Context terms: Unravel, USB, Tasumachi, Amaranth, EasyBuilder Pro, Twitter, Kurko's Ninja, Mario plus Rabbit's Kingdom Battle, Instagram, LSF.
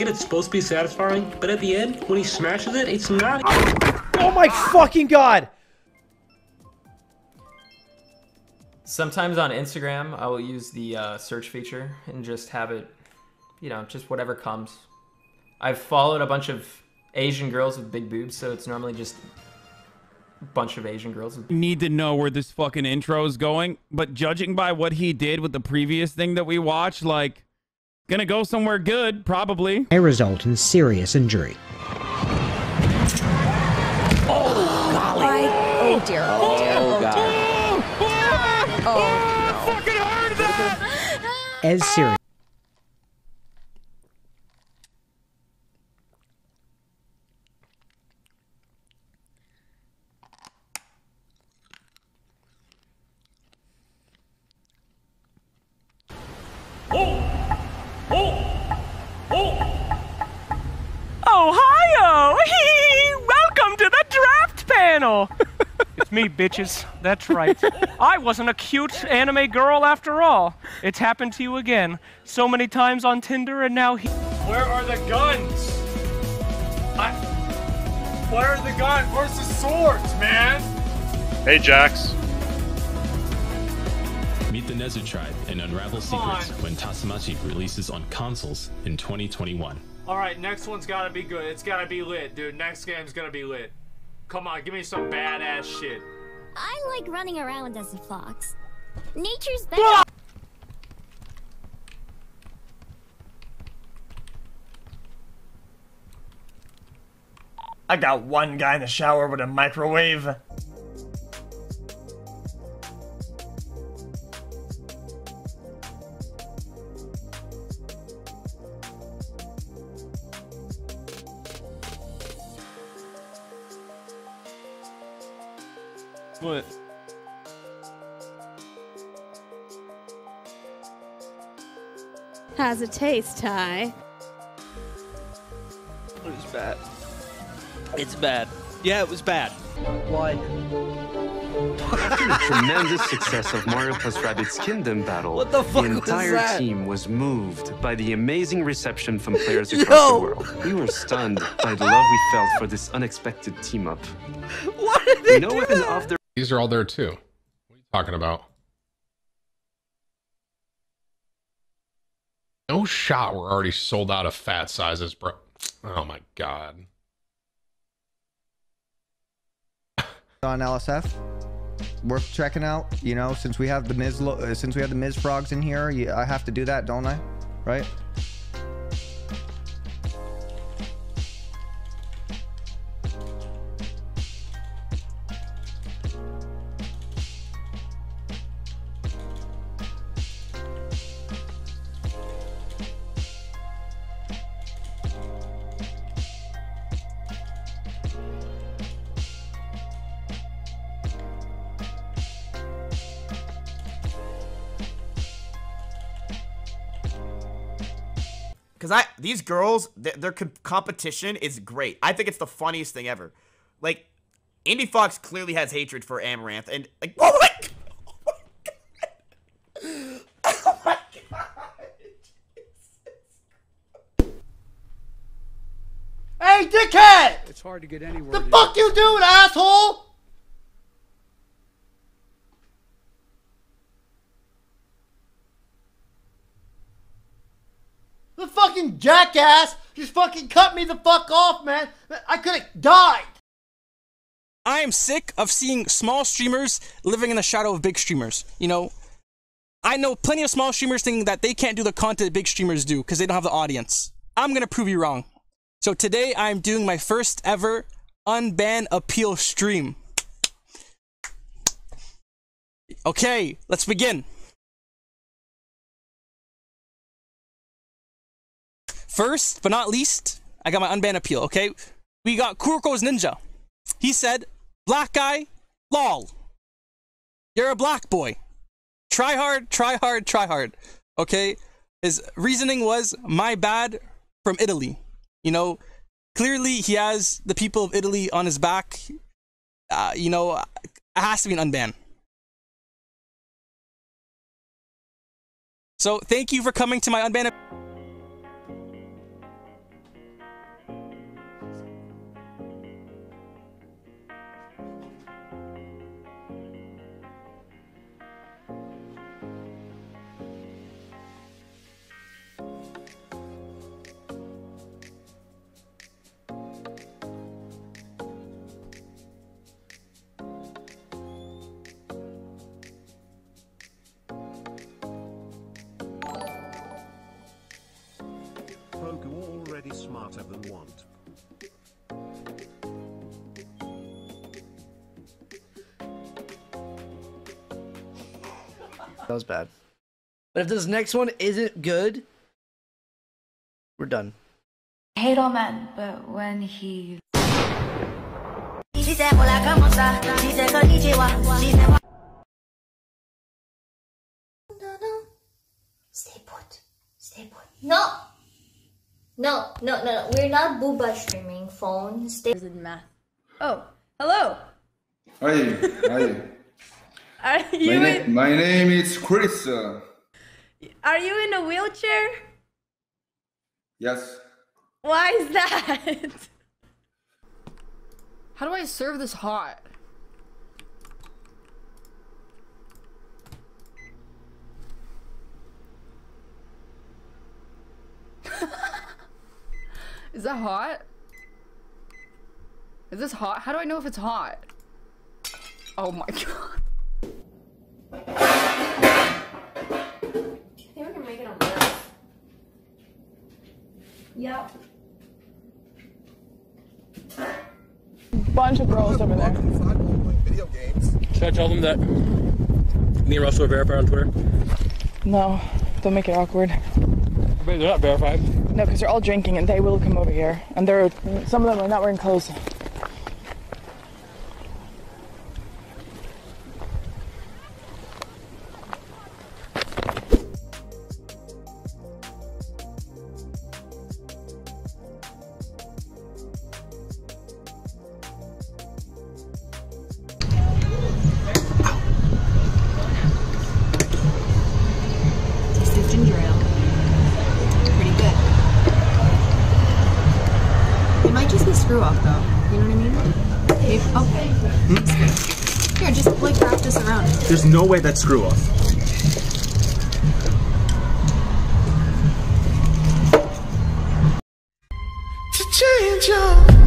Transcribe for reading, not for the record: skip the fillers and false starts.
get it's supposed to be satisfying, but at the end, when he smashes it, it's not. Oh my fucking god! Sometimes on Instagram, I will use the search feature and just have it, you know, just whatever comes. I've followed a bunch of Asian girls with big boobs, so it's normally just a bunch of Asian girls. You need to know where this fucking intro is going, but judging by what he did with the previous thing that we watched, like, gonna go somewhere good, probably. May result in serious injury. Oh, golly. Oh, dear. Oh, dear. Oh, God. Oh, no. Fucking heard that! As serious. Oh! Oh! Oh! Ohio! Welcome to the draft panel! It's me, bitches. That's right. I wasn't a cute anime girl after all. It's happened to you again. So many times on Tinder and now he- Where are the guns? Where are the guns? Where's the swords, man? Hey, Jax. Meet the Nezu tribe and unravel secrets when Tasumachi releases on consoles in 2021. Alright, next one's gotta be good. It's gotta be lit, dude. Next game's gonna be lit. Come on, give me some badass shit. I like running around as a fox. Nature's better. Ah! I got one guy in the shower with a microwave. What? How's it taste, Ty? It was bad. It's bad. Yeah, it was bad. Why? After the tremendous success of Mario plus Rabbit's Kingdom Battle, what the fuck, the entire team was moved by the amazing reception from players across the world. We were stunned by the love we felt for this unexpected team up. What did they do? These are all there too. What are you talking about? No shot, we're already sold out of fat sizes, bro. Oh my god. On LSF, worth checking out. You know, since we have the Miz, frogs in here, I have to do that, don't I? Right? Because these girls, their competition is great. I think it's the funniest thing ever. Like, Indie Fox clearly has hatred for Amaranth, and like, oh my god! Oh my god! Hey, dickhead! It's hard to get anywhere. The fuck you doing, asshole? The fucking jackass just fucking cut me the fuck off, man. I could have died. I am sick of seeing small streamers living in the shadow of big streamers, you know? I know plenty of small streamers thinking that they can't do the content big streamers do because they don't have the audience. I'm going to prove you wrong. So today I'm doing my first ever unban appeal stream. Okay, let's begin. First, but not least, I got my unban appeal, okay? We got Kurko's Ninja. He said, black guy, lol. You're a black boy. Try hard, try hard, try hard, okay? His reasoning was, my bad, from Italy. You know, clearly he has the people of Italy on his back. You know, it has to be an unban. So thank you for coming to my unban appeal. That was bad. But if this next one isn't good, we're done. I hate all men, but when he... Stay put. Stay put. No! No, no, no, no. We're not booba streaming phone. Stay put. Oh, hello! Hi, hi. Are you my name is Chris. Are you in a wheelchair? Yes. Why is that? How do I serve this hot? Is that hot? Is this hot? How do I know if it's hot? Oh my god. Yep. Bunch of bros over there. Should I tell them that me and Russell are verified on Twitter? No, don't make it awkward. But they're not verified. No, because they're all drinking and they will come over here. And they're some of them are not wearing clothes. There's no way that's screw off. To change up.